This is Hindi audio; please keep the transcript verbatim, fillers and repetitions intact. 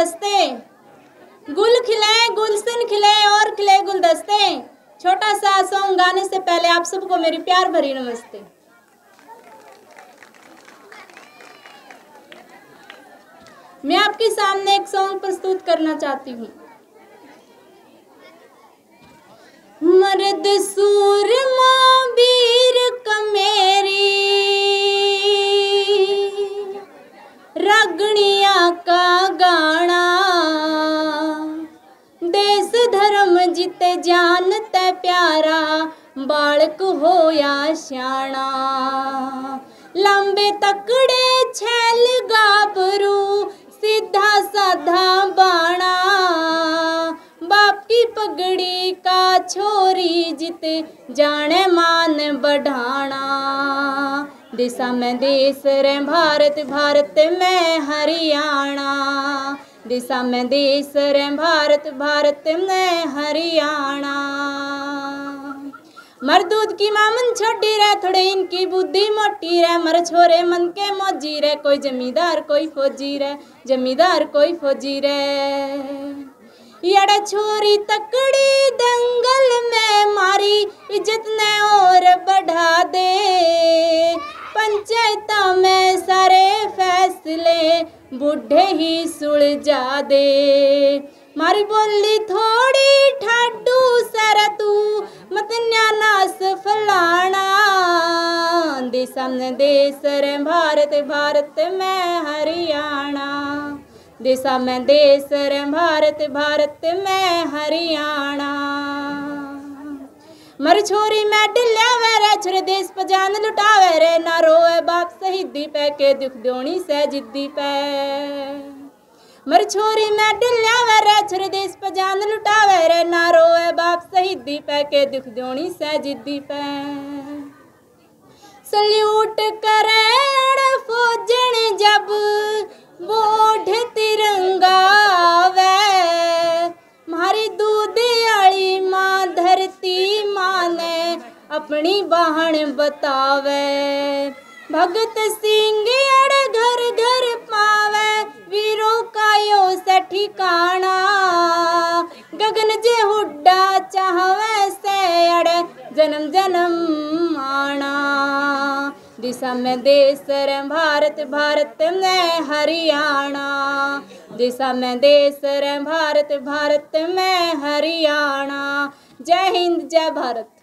गुलदस्ते, गुल खिलाए गुलशन खिलाए और खिलाए गुलदस्ते। छोटा सा सॉन्ग गाने से पहले आप सबको मेरी प्यार भरी नमस्ते। मैं आपके सामने एक सॉन्ग प्रस्तुत करना चाहती हूँ। मर्द सूरमा वीर कमेरी रगणिया का गाना, देश धर्म जीते जानते प्यारा, बालक हो या श्याणा, लंबे तकड़े छैल गाबरू, सीधा साधा बाणा, बाप की पगड़ी का छोरी जिते जाने मान बढ़ाना। दिशा में देश रे भारत, भारत में हरियाणा, दिशा में देश रे भारत, भारत में हरियाणा। मर दूध की मामन छोटी रे, थोड़े इनकी बुद्धि मोटी रे, मर छोरे मन के मौजी रे, कोई जमींदार कोई फौजी रे, जमींदार कोई फौजी रे। यड़ा छोरी तकड़ी दंगल में मारी, इज्जत ने और बढ़ा दे, पंचायत में सारे फैसले बूढ़े ही सुलझा दे। मारी बोली थोड़ी ठाडू सर तू मत न्यानास फलाना। दिशा में देश रे भारत, भारत में हरियाणा, दिशा में देश रे भारत, भारत में हरियाणा। मर छोरी मेडल लावे रे, छोरे देश पर जान लुटावे रे, ना रोए बाप शहीदी पे के दुख दोनी से जिद्दी पे। मर छोरी मेडल लावे रे, छोरे देश पर जान लुटावे रे, ना रोए बाप शहीदी पे के दुख दोनी से जिद्दी पे। सल्यूट करे फौजन जब बोढ़ तिरंगा वे, मारी दूध आली माँ धरती माँ ने अपनी बहन बतावे। भगत सिंह अड़ घर घर पावे, वीरों का यो से ठिकाना, गगन जे हुड्डा चाहवे से अड़ जन्म जन्म आना। दिशा में देश रे भारत, भारत में हरियाणा, दिशा में देश रे भारत, भारत में हरियाणा। जय हिंद, जय भारत।